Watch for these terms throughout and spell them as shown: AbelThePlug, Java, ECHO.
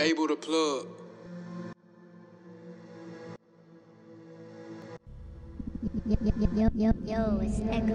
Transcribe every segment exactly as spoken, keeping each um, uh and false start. Abel the Plug. Yo, yo, yo, yo, yo, it's Echo.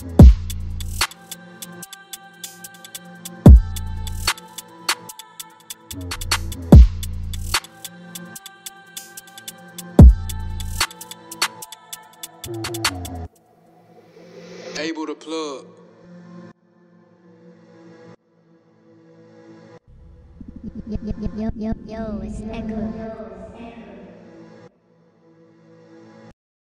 Abel the Plug. Yo, yo, yo, yo, yo, it's Echo.